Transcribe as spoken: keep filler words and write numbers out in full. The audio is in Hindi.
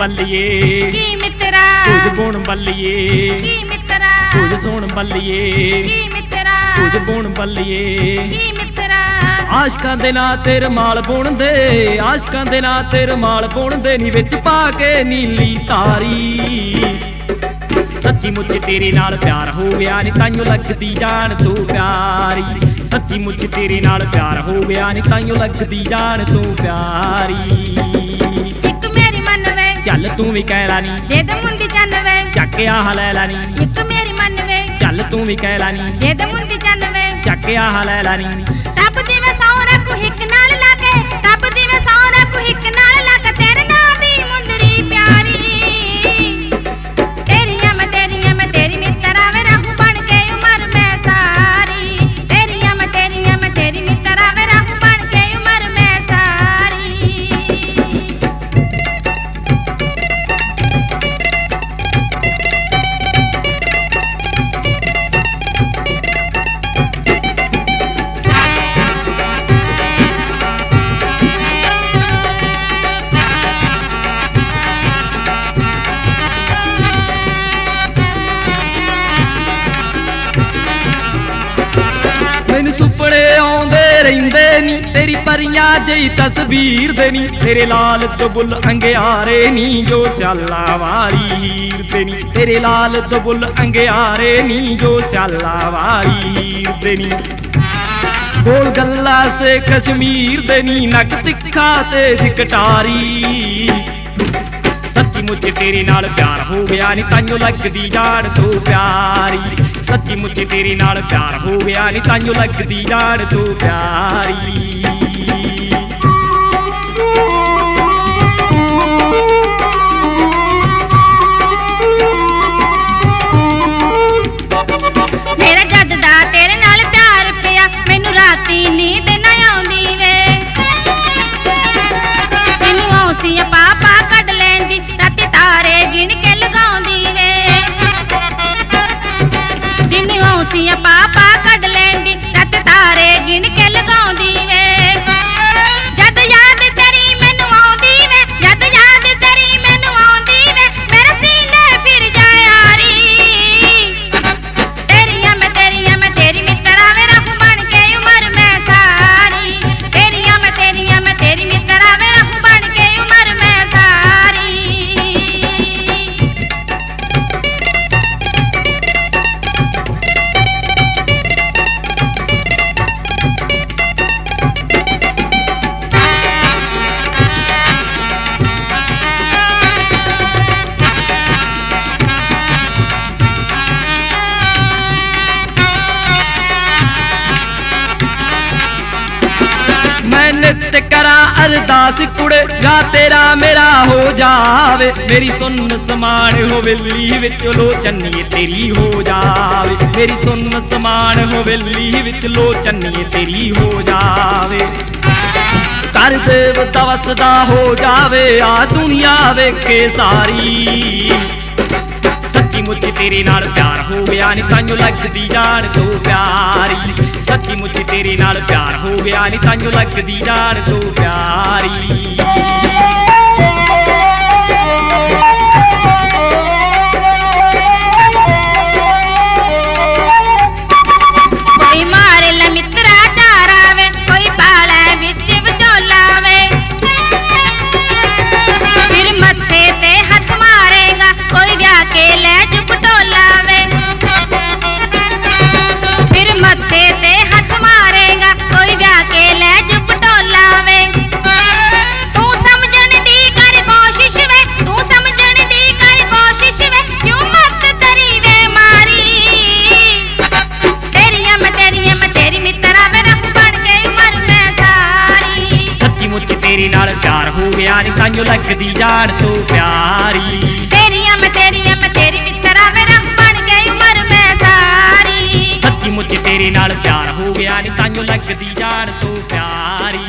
बल्लिए तुझ गुण बल्लिए तुझ सोण बल्लिए तुझ गुण बल्लिए। आशकां दे ना तेरे माल बुन दे आशकां दे ना तेरे माल बुन दे नी विच पा के नीली तारी। सच्ची मुच तेरे नाल प्यार हो गया नी ताइयों लगदी जान तू प्यारी। सच्ची मुच तेरे नाल प्यार हो गया नी ताइयों लगदी जान तू प्यारी। चल तू भी कह लानी दे दे मुंडी चन वे चक आह लै लानी एक मेरी मन वे। चल तू भी कह लानी दे दे मुंडी चन वे चक आह लै लानी। टप दी मैं सौरा को हिक नाल ला के टप दी मैं सौरा को हिक नाल ला के तेरे नाल दी मुंदरी प्यारी। तेरिया मैं तेरिया मैं तेरी मित्रा वे रहूं बन के उम्र मैं सारी। तेरिया मैं तेरिया मैं तेरी मित्रा वे रहूं बन के उम्र मैं सारी। तेरी परिया जई तस्वीर देनी तेरे लाल तबुल अंगियारे नी जो श्याला वाली हीर देनी तेरे लाल तबुल अंगियारे नी जो श्याला वाली हीर देनी। गोल गल्ला से कश्मीर देनी नक तिखा तेज कटारी। सच्ची मुझे तेरे नाल प्यार हो गया नी ताइयों लगदी जान तू प्यारी। सच्ची मुझे तेरे नाल प्यार हो गया नी ताइयों लगदी जान तू प्यारी। अरदास कुड़े गा तेरा मेरा हो जावे मेरी सुन समान हो वेली विच लोचनी तेरी हो जावे मेरी सुन समान हो वेली विच लोचनी तेरी हो जावे। कर देवता वसदा हो जावे आ दुनिया वेखे सारी। सच्ची मुझे तेरे नाल प्यार हो गया नी ताइयों लगदी जान तू प्यारी। सच्ची मुझे तेरे नाल प्यार हो गया नी ताइयों लगदी जान तू प्यारी। ताइयों लगदी जान तू प्यारी। तेरिया मैं तेरिया मैं तेरी मित्रा वे रहूं बन के उम्र मैं सारी। सच्ची मुझे तेरे नाल प्यार हो गया नी ताइयों लगदी जान तू प्यारी।